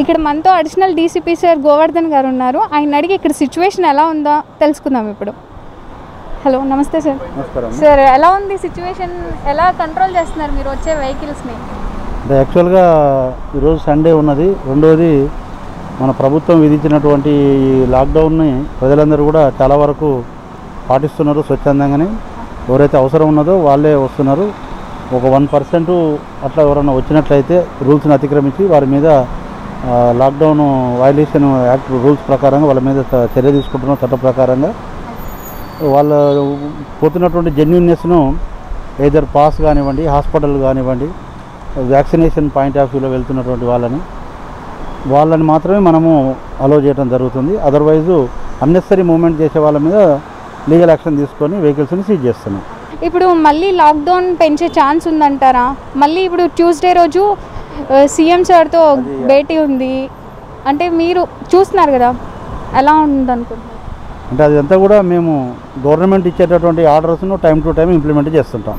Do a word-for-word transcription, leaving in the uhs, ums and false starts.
ఇక్కడ మనతో additional DCP sir Govardhan గారు ఉన్నారు. ఆయన అడిగి ఇక్కడ సిచ్యువేషన్ ఎలా ఉందో తెలుసుకుందాం ఇప్పుడు. హలో, నమస్తే సార్. సార్, ఎలా ఉంది సిచ్యువేషన్? ఎలా కంట్రోల్ చేస్తున్నారు మీరు వచ్చే వెహికల్స్ని? యాక్చువల్గా ఈరోజు సండే ఉన్నది. రెండోది మన ప్రభుత్వం విధించినటువంటి ఈ లాక్డౌన్ని ప్రజలందరూ కూడా చాలా వరకు పాటిస్తున్నారు స్వచ్ఛందంగానే. ఎవరైతే అవసరం ఉన్నదో వాళ్ళే వస్తున్నారు. ఒక వన్ పర్సెంట్ అట్లా ఎవరైనా వచ్చినట్లయితే రూల్స్ని అతిక్రమించి వారి మీద లాక్డౌన్ వైలేషన్ యాక్ట్ రూల్స్ ప్రకారంగా వాళ్ళ మీద చర్య తీసుకుంటున్నాం. చట్ట ప్రకారంగా వాళ్ళ పోతున్నటువంటి జెన్యున్నెస్ను ఏదర్ పాస్ కానివ్వండి, హాస్పిటల్ కానివ్వండి, వ్యాక్సినేషన్ పాయింట్ ఆఫ్ వ్యూలో వెళ్తున్నటువంటి వాళ్ళని వాళ్ళని మాత్రమే మనము అలో చేయడం జరుగుతుంది. అదర్వైజు అన్నెసరీ మూమెంట్ చేసే వాళ్ళ మీద లీగల్ యాక్షన్ తీసుకొని వెహికల్స్ని సీజ్ చేస్తున్నాం. ఇప్పుడు మళ్ళీ లాక్డౌన్ పెంచే ఛాన్స్ ఉందంటారా? మళ్ళీ ఇప్పుడు ట్యూస్డే రోజు సీఎం సార్తో భేటీ ఉంది అంటే మీరు చూస్తున్నారు కదా, ఎలా ఉంది అనుకుంటున్నారు? అంటే అదంతా కూడా మేము గవర్నమెంట్ ఇచ్చేటటువంటి ఆర్డర్స్ను టైం టు టైం ఇంప్లిమెంట్ చేస్తుంటాం.